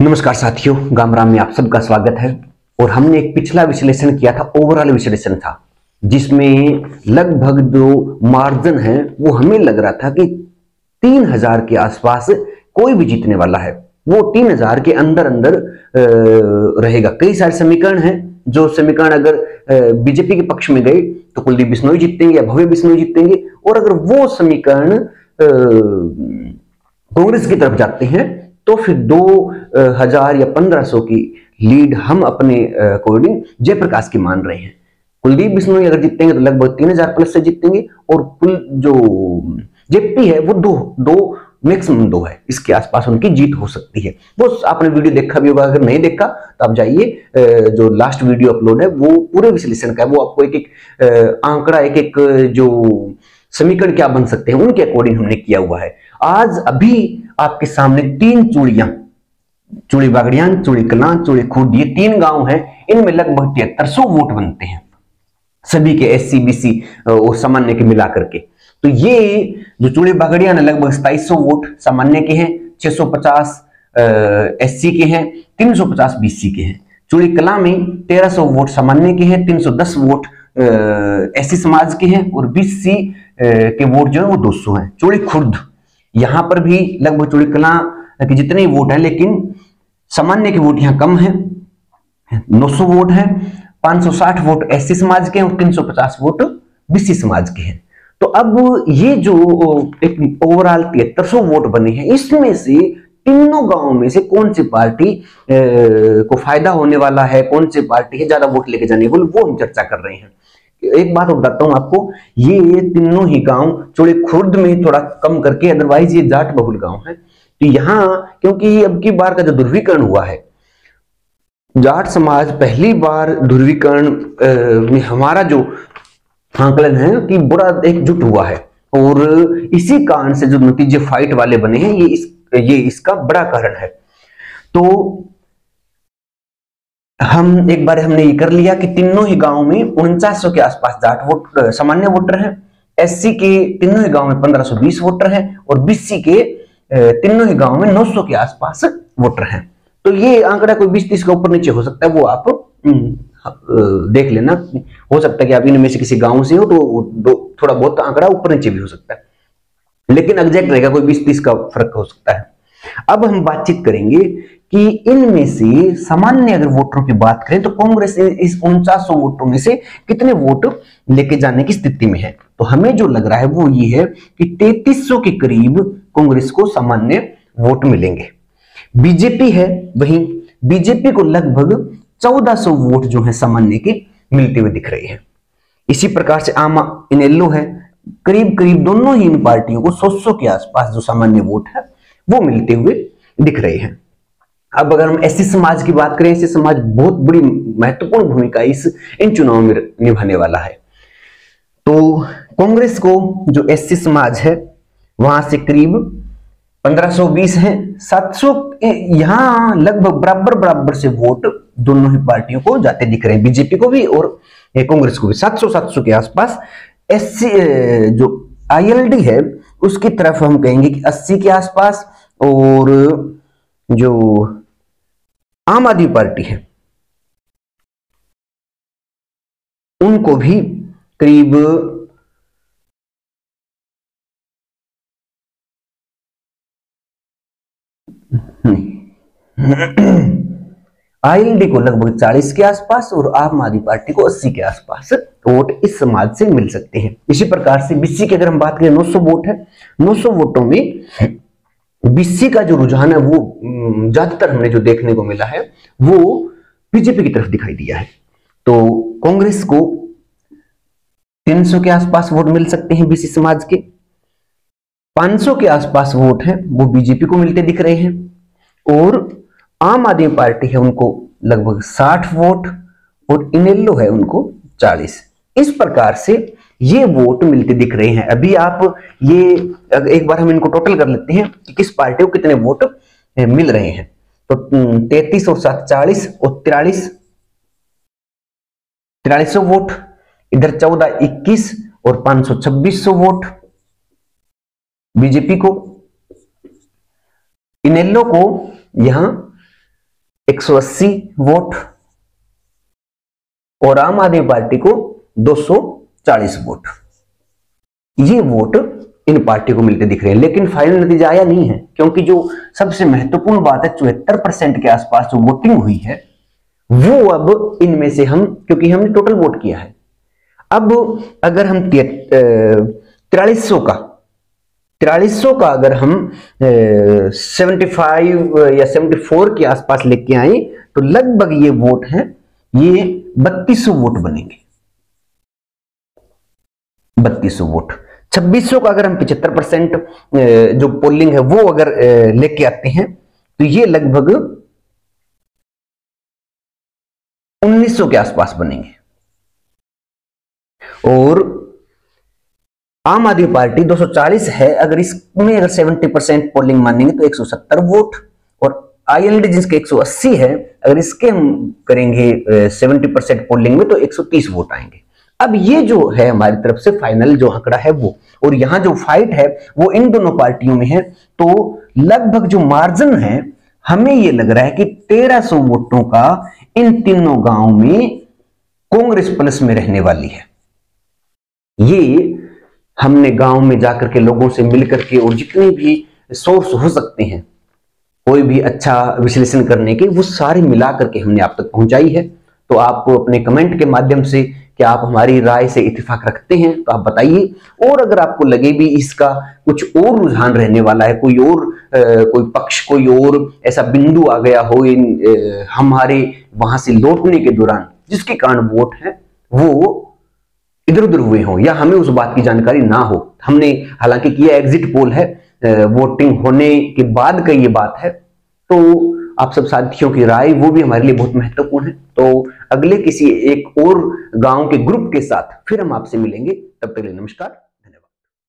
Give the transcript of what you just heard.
नमस्कार साथियों, गाम राम में आप सबका स्वागत है। और हमने एक पिछला विश्लेषण किया था, ओवरऑल विश्लेषण था, जिसमें लगभग जो मार्जिन है वो हमें लग रहा था कि 3000 के आसपास कोई भी जीतने वाला है, वो 3000 के अंदर अंदर रहेगा। कई सारे समीकरण हैं, जो समीकरण अगर बीजेपी के पक्ष में गए तो कुलदीप बिश्नोई जीतेंगे या भव्य बिश्नोई जीतेंगे, और अगर वो समीकरण कांग्रेस की तरफ जाते हैं तो फिर 2000 या 1500 की लीड हम अपने अकॉर्डिंग जयप्रकाश की मान रहे हैं। कुलदीप बिश्नोई अगर जीतेंगे तो लगभग 3000 प्लस से जीतेंगे, और कुल जो जेपी है वो दो मैक्सिमम 2 है, इसके आसपास उनकी जीत हो सकती है। वो आपने वीडियो देखा भी होगा, अगर नहीं देखा तो आप जाइए, जो लास्ट वीडियो अपलोड है वो पूरे विश्लेषण का है, वो आपको एक एक आंकड़ा, एक एक जो समीकरण क्या बन सकते हैं उनके अकॉर्डिंग हमने किया हुआ है। आज अभी आपके सामने 3 चूड़ियां, चूड़ी बागड़िया, चूड़ी कलां, चूड़ी खूद, ये 3 गांव हैं, इनमें लगभग 7300 वोट बनते हैं सभी के, एससी बीसी और सामान्य के मिला करके। तो ये जो चूड़ी बागड़िया ने लगभग 2700 वोट सामान्य के हैं, 650 एससी के हैं, 350 बीसी के हैं। चूड़ी कलां में 1300 वोट सामान्य के हैं, 310 वोट एससी समाज के हैं, और बीसी के वोट जो है वो 200 हैं। चोरी खुर्द, यहाँ पर भी लगभग चूड़ी कलां के जितने ही वोट हैं, लेकिन सामान्य के वोट यहाँ कम हैं, 900 वोट हैं, 560 वोट एससी समाज के हैं और 350 वोट बीसी समाज के हैं। तो अब ये जो एक ओवरऑल 7300 वोट बने हैं, इसमें से तीनों गांवों में से कौन सी पार्टी को फायदा होने वाला है, कौन सी पार्टी है ज्यादा वोट लेके जाने वाली, वो हम चर्चा कर रहे हैं। एक बात बताता हूं आपको, ये तीनों ही गांव, चोरी खुर्द में थोड़ा कम करके, अदरवाइज ये जाट बहुल गांव है। तो यहाँ क्योंकि अब की बार का जो ध्रुवीकरण हुआ है, जाट समाज पहली बार ध्रुवीकरण में हमारा जो आंकलन है कि बुरा एकजुट हुआ है, और इसी कारण से जो नतीजे फाइट वाले बने हैं ये इसका बड़ा कारण है। तो हम एक बार हमने ये कर लिया कि तीनों ही गांव में 4900 के आसपास जाट वोट सामान्य वोटर हैं, एससी के तीनों ही गांव में 1520 वोटर हैं, और बीसी के तीनों ही गांव में 900 के आसपास वोटर हैं। तो ये आंकड़ा कोई 20-30 के ऊपर नीचे हो सकता है, वो आप देख लेना। हो सकता है कि आप इनमें से किसी गांव से हो तो थोड़ा बहुत आंकड़ा ऊपर नीचे भी हो सकता है, लेकिन एग्जैक्ट रहेगा, कोई 20-30 का फर्क हो सकता है। अब हम बातचीत करेंगे कि इनमें से सामान्य अगर वोटरों की बात करें तो कांग्रेस इस 4900 वोटों में से कितने वोट लेके जाने की स्थिति में है। तो हमें जो लग रहा है वो ये है कि 3300 के करीब कांग्रेस को सामान्य वोट मिलेंगे। बीजेपी है, वहीं बीजेपी को लगभग 1400 वोट जो है सामान्य के मिलते हुए दिख रहे हैं। इसी प्रकार से आम inld है, करीब करीब दोनों ही इन पार्टियों को 1600 के आसपास जो सामान्य वोट है वो मिलते हुए दिख रहे हैं। अब अगर हम एससी समाज की बात करें, एससी समाज बहुत बड़ी महत्वपूर्ण भूमिका इन चुनाव में निभाने वाला है। तो कांग्रेस को जो एससी समाज है वहां से करीब 1520 है, 700 यहाँ लगभग बराबर से वोट दोनों ही पार्टियों को जाते दिख रहे हैं, बीजेपी को भी और कांग्रेस को भी। 700 के आसपास एससी जो inld है उसकी तरफ हम कहेंगे कि 80 के आसपास, और जो आम आदमी पार्टी है उनको भी करीब inld को लगभग 40 के आसपास और आम आदमी पार्टी को 80 के आसपास वोट इस समाज से मिल सकते हैं। इसी प्रकार से बीसी की अगर हम बात करें, 900 वोट है, 900 वोटों में बीसी का जो रुझान है वो ज्यादातर हमने जो देखने को मिला है वो बीजेपी की तरफ दिखाई दिया है। तो कांग्रेस को 300 के आसपास वोट मिल सकते हैं बीसी समाज के, 500 के आसपास वोट है वो बीजेपी को मिलते दिख रहे हैं, और आम आदमी पार्टी है उनको लगभग 60 वोट और inld है उनको 40। इस प्रकार से ये वोट मिलते दिख रहे हैं। अभी आप ये एक बार हम इनको टोटल कर लेते हैं कि किस पार्टी को कितने वोट मिल रहे हैं। तो 33 और 7 40 और 4300 वोट, इधर 14 21 और 500 2600 वोट बीजेपी को, inld को यहाँ 180 वोट और आम आदमी पार्टी को 240 वोट, ये वोट इन पार्टी को मिलते दिख रहे हैं। लेकिन फाइनल नतीजा आया नहीं है, क्योंकि जो सबसे महत्वपूर्ण बात है 74% के आसपास जो वोटिंग हुई है वो अब इनमें से हम, क्योंकि हमने टोटल वोट किया है, अब अगर हम 4300 का अगर हम 75 या 74 के आसपास लेके आए तो लगभग ये वोट हैं, ये 3200 वोट बनेंगे, 3200 वोट। 2600 का अगर हम 75% जो पोलिंग है वो अगर लेके आते हैं तो ये लगभग 1900 के आसपास बनेंगे। और आम आदमी पार्टी 240 है, अगर इसमें अगर 70% पोलिंग मानेंगे तो 170 वोट, और आईएलडी जिसके 180 है अगर इसके हम करेंगे 70% पोलिंग में तो 130 वोट आएंगे। अब ये जो है हमारी तरफ से फाइनल जो आंकड़ा है वो, और यहां जो फाइट है वो इन दोनों पार्टियों में है, तो लगभग जो मार्जिन है हमें ये लग रहा है कि 1300 वोटों का इन तीनों गांव में कांग्रेस प्लस में रहने वाली है। ये हमने गांव में जाकर के लोगों से मिलकर के और जितने भी सोर्स हो सकते हैं कोई भी अच्छा विश्लेषण करने के, वो सारे मिला करके हमने आप तक पहुंचाई है। तो आप अपने कमेंट के माध्यम से कि आप हमारी राय से इत्तेफाक रखते हैं तो आप बताइए, और अगर आपको लगे भी इसका कुछ और रुझान रहने वाला है, कोई और कोई पक्ष, कोई और ऐसा बिंदु आ गया हो हमारे वहां से लौटने के दौरान जिसके कारण वोट है वो इधर उधर हुए हों या हमें उस बात की जानकारी ना हो, हमने हालांकि किया एग्जिट पोल है वोटिंग होने के बाद का ये बात है, तो आप सब साथियों की राय वो भी हमारे लिए बहुत महत्वपूर्ण है। तो अगले किसी एक और गांव के ग्रुप के साथ फिर हम आपसे मिलेंगे, तब तक के लिए नमस्कार।